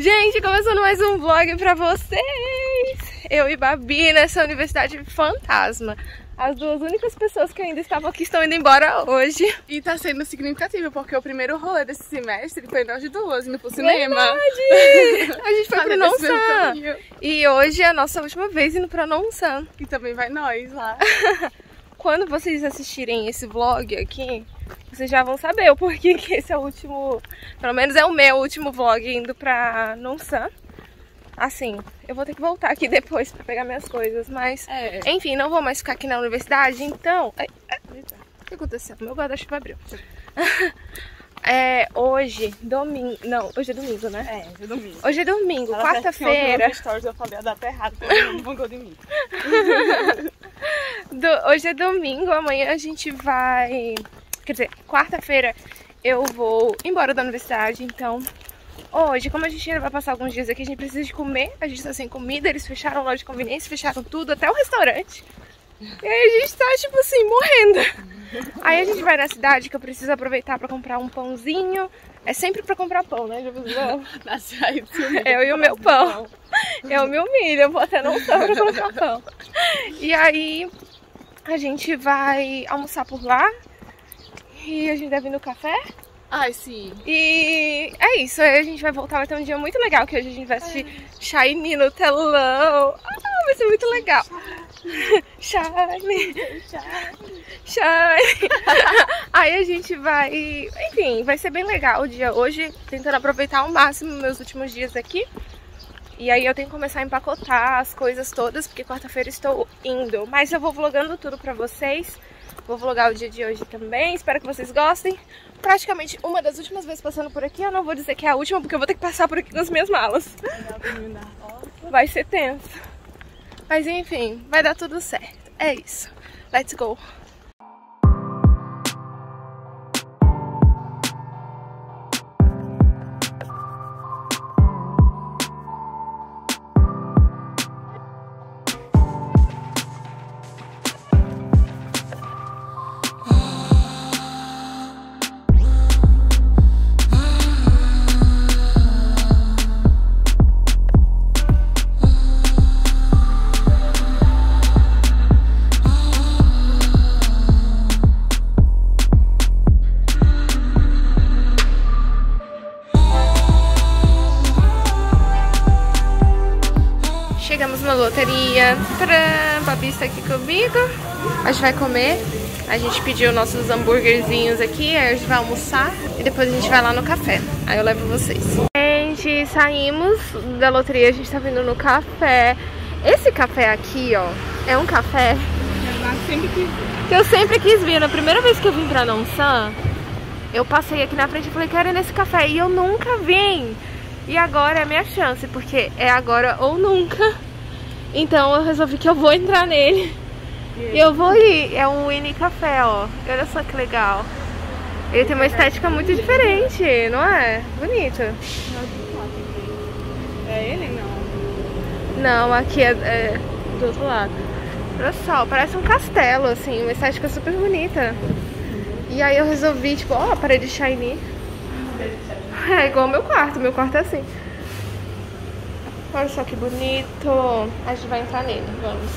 Gente, começando mais um vlog pra vocês. Eu e Babi nessa universidade fantasma. As duas únicas pessoas que ainda estavam aqui estão indo embora hoje. E tá sendo significativo, porque o primeiro rolê desse semestre foi nós duas indo pro cinema. Verdade! A gente foi pro Nonsan. E hoje é a nossa última vez indo pra Nonsan. E também vai nós lá. Quando vocês assistirem esse vlog aqui, vocês já vão saber o porquê que esse é o último... Pelo menos é o meu último vlog indo pra Nonsan. Assim, eu vou ter que voltar aqui depois pra pegar minhas coisas, mas... É. Enfim, não vou mais ficar aqui na universidade, então... O que aconteceu? Meu guarda-chuva abriu. Hoje é domingo, né? Hoje é domingo. Hoje é domingo, quarta-feira. Eu falei a data errada, porque todo mundo vangou de mim. Hoje é domingo, amanhã a gente vai... Quer dizer, quarta-feira eu vou embora da universidade, então... Hoje, como a gente ainda vai passar alguns dias aqui, a gente precisa de comer. A gente tá sem comida, eles fecharam a loja de conveniência, fecharam tudo, até o restaurante. E aí a gente tá, tipo assim, morrendo. Aí a gente vai na cidade, que eu preciso aproveitar pra comprar um pãozinho. É sempre pra comprar pão, né? Eu e o meu pão. Eu me humilho, eu vou até não só pra comprar pão. E aí a gente vai almoçar por lá. E a gente deve ir no café. Ai, sim. E é isso, aí a gente vai voltar, vai ter um dia muito legal, que hoje a gente vai assistir SHINee no telão. Ah, vai ser muito legal. SHINee. SHINee. Aí a gente vai... Enfim, vai ser bem legal o dia hoje, tentando aproveitar ao máximo meus últimos dias aqui. E aí eu tenho que começar a empacotar as coisas todas, porque quarta-feira estou indo. Mas eu vou vlogando tudo pra vocês. Vou vlogar o dia de hoje também, espero que vocês gostem. Praticamente uma das últimas vezes passando por aqui. Eu não vou dizer que é a última, porque eu vou ter que passar por aqui com as minhas malas. Vai ser tenso. Mas enfim, vai dar tudo certo. É isso. Let's go! Chegamos na loteria. Tcharam! Babi está aqui comigo. A gente vai comer. A gente pediu nossos hambúrguerzinhos aqui. Aí a gente vai almoçar. E depois a gente vai lá no café. Aí eu levo vocês. Gente, saímos da loteria. A gente tá vindo no café. Esse café aqui, ó, é um café que eu sempre quis vir. Na primeira vez que eu vim pra Nonsan, eu passei aqui na frente e falei, quero ir nesse café. E eu nunca vim. E agora é a minha chance, porque é agora ou nunca. Então eu resolvi que eu vou entrar nele. E eu vou ir. É um Winnie Café, ó. Olha só que legal. Ele tem uma estética muito diferente, não é? Bonito. É ele? Não. Não, aqui é do outro lado. Olha só, parece um castelo, assim. Uma estética super bonita. E aí eu resolvi, tipo, ó, a parede SHINee. É igual ao meu quarto é assim. Olha só que bonito. A gente vai entrar nele, vamos.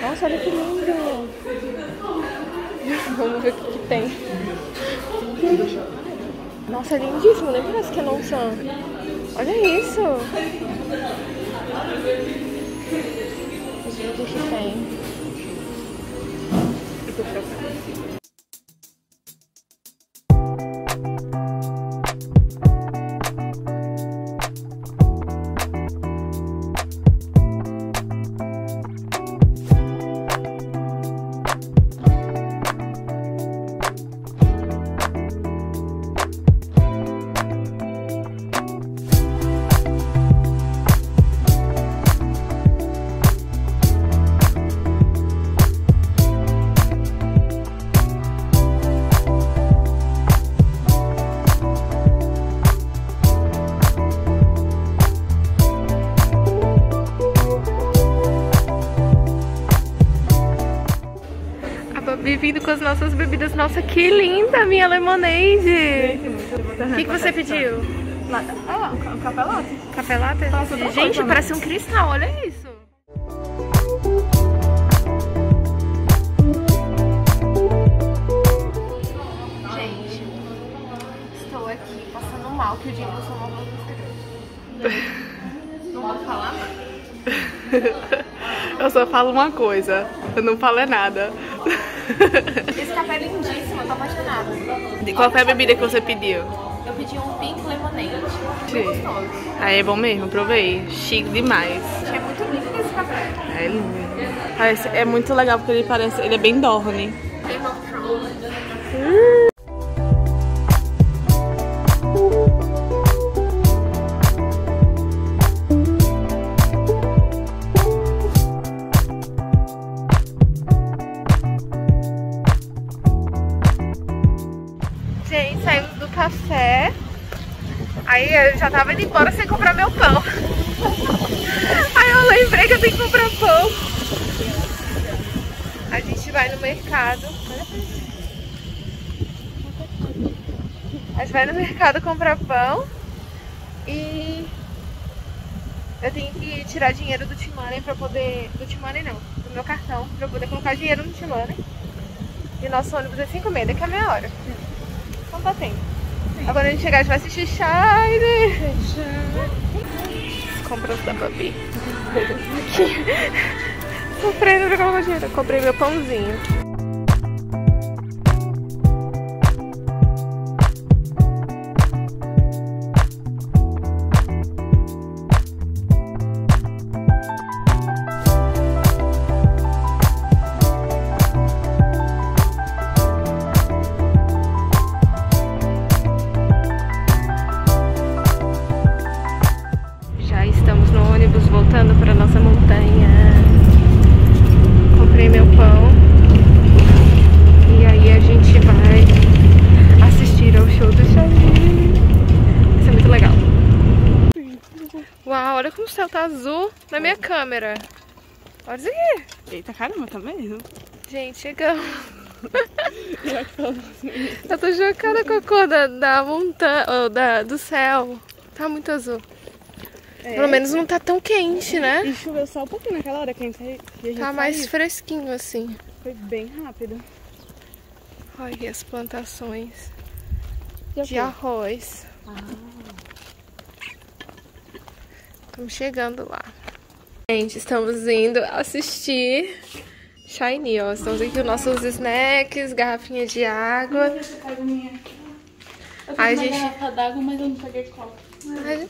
Nossa, olha que lindo. Vamos ver o que tem. Nossa, é lindíssimo, nem parece que é Nonsan. Olha isso. Gente, o que tem? com as nossas bebidas. Nossa, que linda a minha lemonade! O que você pediu? Nada. Ah, um café latte. Café latte? Nossa, gente, parece um cristal, olha isso! Gente, estou aqui passando mal, que o dia passou mal pra você. Não posso falar nada. Eu só falo uma coisa, eu não falo é nada. Esse café é lindíssimo, eu tô apaixonada. Qual foi a bebida que você pediu? Eu pedi um pink lemonade. Sim. Gostoso. Aí é bom mesmo, provei. Chique demais. É muito lindo esse café. É lindo. É muito legal porque ele parece. Ele é bem Dorne. Café. Aí eu já tava indo embora sem comprar meu pão. Aí eu lembrei que eu tenho que comprar pão. A gente vai no mercado. A gente vai no mercado comprar pão. E eu tenho que tirar dinheiro do T-Money pra poder... Do T-Money não, do meu cartão, pra eu poder colocar dinheiro no T-Money. E nosso ônibus é 5h30, daqui a meia hora. Então tá tempo. Agora a gente chegar, a gente vai assistir SHINee. Compras da Babi. Sofrendo pra colocar dinheiro. Comprei meu pãozinho. Olha como o céu tá azul na minha câmera. Olha isso aqui. Eita, caramba, tá mesmo? Gente, chegamos. Eu tô chocada com a cor da montanha, do céu. Tá muito azul. É. Pelo menos não tá tão quente, né? E choveu só um pouquinho naquela hora que a gente saiu. Tá mais fresquinho assim. Foi bem rápido. Olha as plantações de arroz. Estamos chegando lá. Gente, estamos indo assistir SHINee, ó. Estamos aqui com nossos snacks, garrafinha de água. Ai, gente... garrafa d'água, mas eu não peguei copo. Ai...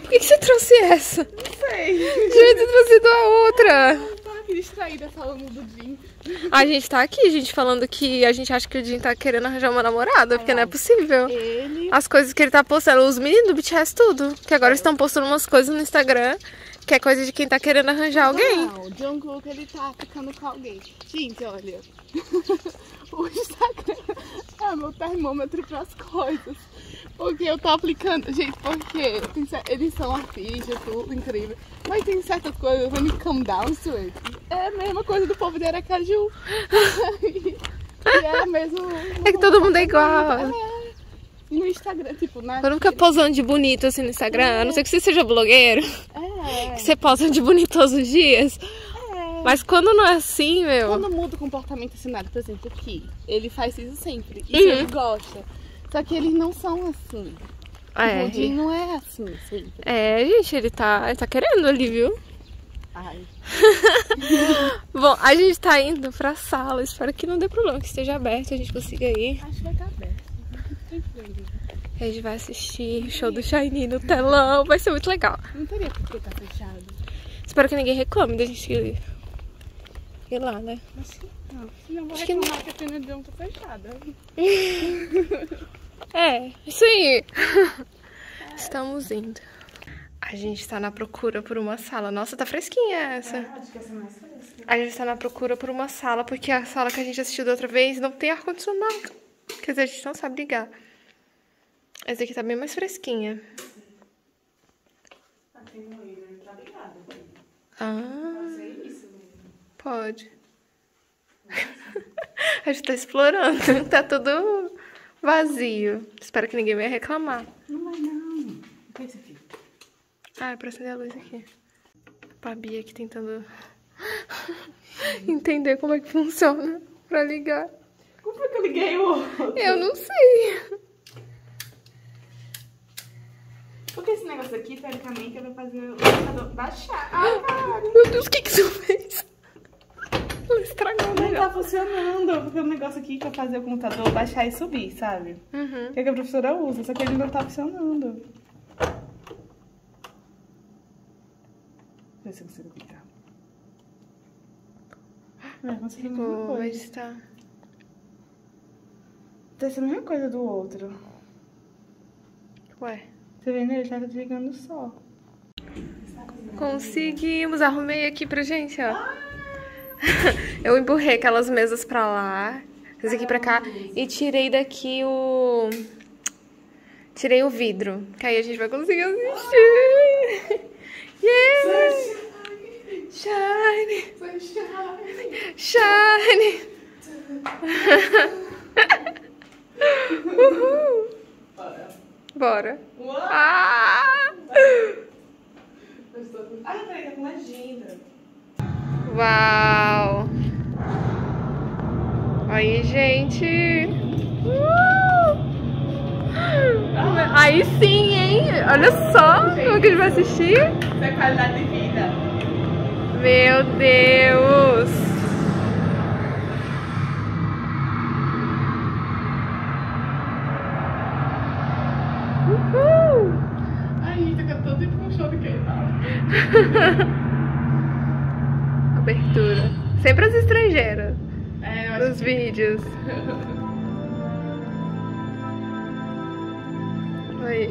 Por que você trouxe essa? Não sei. Devia ter trazido a outra. Eu tava aqui distraída falando do Jim. A gente tá aqui, gente, falando que a gente acha que o Jim tá querendo arranjar uma namorada, porque não é possível. Ele... As coisas que ele tá postando, os meninos do BTS tudo, que agora estão postando umas coisas no Instagram, que é coisa de quem tá querendo arranjar alguém. Não, o Jungkook, ele tá ficando com alguém. Gente, olha, o Instagram é meu termômetro pras coisas. Porque eu tô aplicando, gente, porque eles são artistas, tudo incrível. Mas tem certas coisas, when you come down to it, é a mesma coisa do povo de Aracaju. E é mesmo. É que todo mundo é igual. É. E no Instagram, tipo, na. Eu nunca posando de bonito assim no Instagram, a não ser que você seja blogueiro. É. Que você posa de bonito todos os dias. Mas quando não é assim, meu. Quando muda o comportamento assim, nada, por exemplo, aqui. Ele faz isso sempre. E ele gosta. Só que eles não são assim. O Jim não é assim sempre. É, gente, ele tá querendo ali, viu? Ai. Bom, a gente tá indo pra sala. Espero que não dê problema, que esteja aberto, a gente consiga ir. Acho que vai estar aberto. A gente vai assistir o show do SHINee no telão. Vai ser muito legal. Não teria porque tá fechado. Espero que ninguém reclame da gente ir lá, né? Não, senão vou reclamar que a pena de um tá fechada. É, isso aí. É. Estamos indo. A gente tá na procura por uma sala. Nossa, tá fresquinha essa. Acho que essa é mais fresca. A gente tá na procura por uma sala, porque a sala que a gente assistiu da outra vez não tem ar-condicionado. Quer dizer, a gente não sabe ligar. Essa aqui tá bem mais fresquinha. Tá ligado. Ah. Pode. A gente tá explorando, tá tudo vazio. Espero que ninguém venha reclamar. Não vai não. O que é isso aqui? Ah, é pra acender a luz aqui. A Bia aqui tentando entender como é que funciona pra ligar. Como foi que eu liguei o outro? Eu não sei. Porque esse negócio aqui, teoricamente, vai fazer o computador baixar. Ai, caralho. Meu Deus, o que que isso fez? Ela estragou o negócio. Não tá funcionando, porque o negócio aqui que vai fazer o computador baixar e subir, sabe? Uhum. Que é que a professora usa, só que ele não tá funcionando. Deixa eu ver se eu consigo clicar. Não, consigo ver. Deve ser a mesma coisa do outro. Ué. Você vendo? Ele tá desligando só. Conseguimos. Arrumei aqui pra gente, ó. Ah! Eu emburrei aquelas mesas pra lá. Essas aqui pra cá. E tirei daqui o... Tirei o vidro. Que aí a gente vai conseguir assistir. Ah! Yeah! SHINee! SHINee! SHINee! Uhul! Bora! Uau! Ah! Ah, peraí, tá com legenda. Uau! Aí, gente! Aí sim, hein? Olha só como que a gente vai assistir. Isso é qualidade de vida. Meu Deus! Abertura. Sempre as estrangeiras. É, nos vídeos. Aí.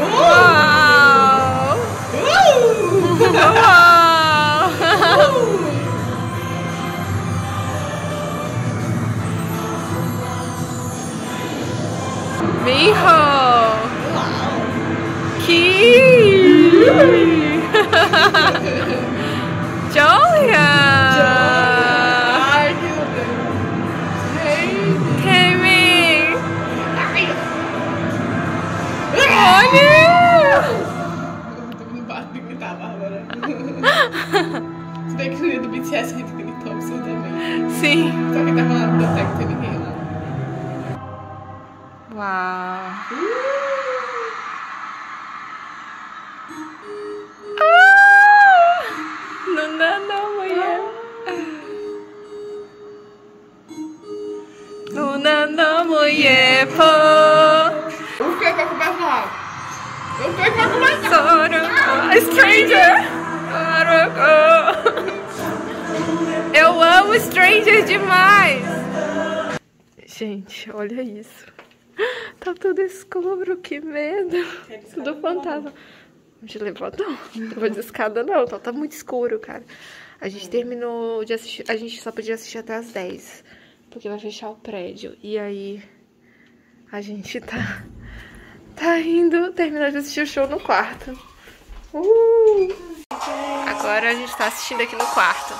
Uau! Uau! Mijo! Que Julia! Kemi! Olha! Eu tô com parte de gritar, Bárbara. Você tem que rir do BTS, a gente gritou pra você também. Sim. Só que tava lá no boteco, tem ninguém lá. Uau! O que vai começar? O que vai começar? Stranger! Eu amo Stranger demais! Gente, olha isso. Tá tudo escuro, que medo. Tudo fantasma. De elevador. Não vou de escada não, tá muito escuro, cara. A gente terminou de assistir, a gente só podia assistir até as 10. Porque vai fechar o prédio. E aí... A gente tá indo terminar de assistir o show no quarto. Agora a gente tá assistindo aqui no quarto.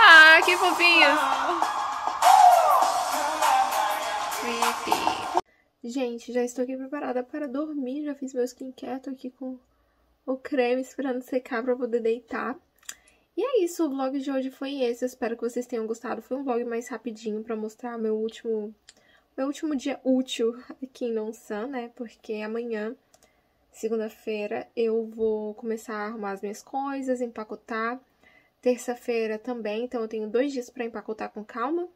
Ah, que fofinhos. Creepy. Gente, já estou aqui preparada para dormir. Já fiz meu skincare, tô aqui com o creme esperando secar pra poder deitar. E é isso, o vlog de hoje foi esse, eu espero que vocês tenham gostado. Foi um vlog mais rapidinho pra mostrar meu último dia útil aqui em Nonsan, né? Porque amanhã, segunda-feira, eu vou começar a arrumar as minhas coisas, empacotar. Terça-feira também, então eu tenho 2 dias pra empacotar com calma.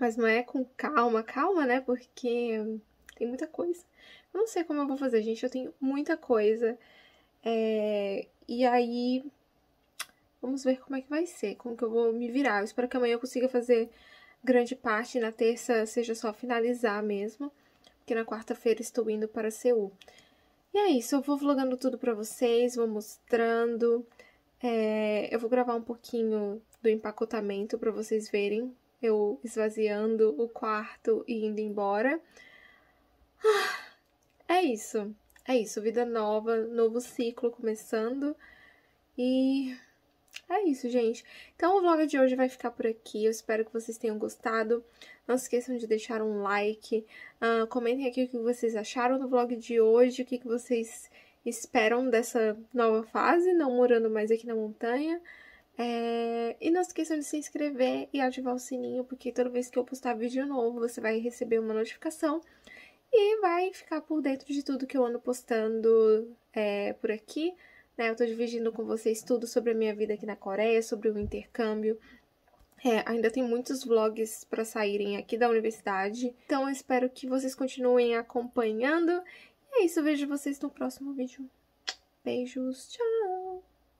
Mas não é com calma, calma, né? Porque tem muita coisa. Eu não sei como eu vou fazer, gente, eu tenho muita coisa. E aí... Vamos ver como é que vai ser, como que eu vou me virar. Eu espero que amanhã eu consiga fazer grande parte, na terça seja só finalizar mesmo, porque na quarta-feira estou indo para Seul. E é isso, eu vou vlogando tudo pra vocês, vou mostrando. Eu vou gravar um pouquinho do empacotamento pra vocês verem, eu esvaziando o quarto e indo embora. É isso. é isso, vida nova, novo ciclo começando. E é isso, gente. Então o vlog de hoje vai ficar por aqui. Eu espero que vocês tenham gostado. Não se esqueçam de deixar um like. Comentem aqui o que vocês acharam do vlog de hoje, o que vocês esperam dessa nova fase, não morando mais aqui na montanha. E não se esqueçam de se inscrever e ativar o sininho, porque toda vez que eu postar vídeo novo, você vai receber uma notificação e vai ficar por dentro de tudo que eu ando postando por aqui. Eu tô dividindo com vocês tudo sobre a minha vida aqui na Coreia, sobre o intercâmbio. Ainda tem muitos vlogs pra saírem aqui da universidade. Então eu espero que vocês continuem acompanhando. E é isso, vejo vocês no próximo vídeo. Beijos, tchau!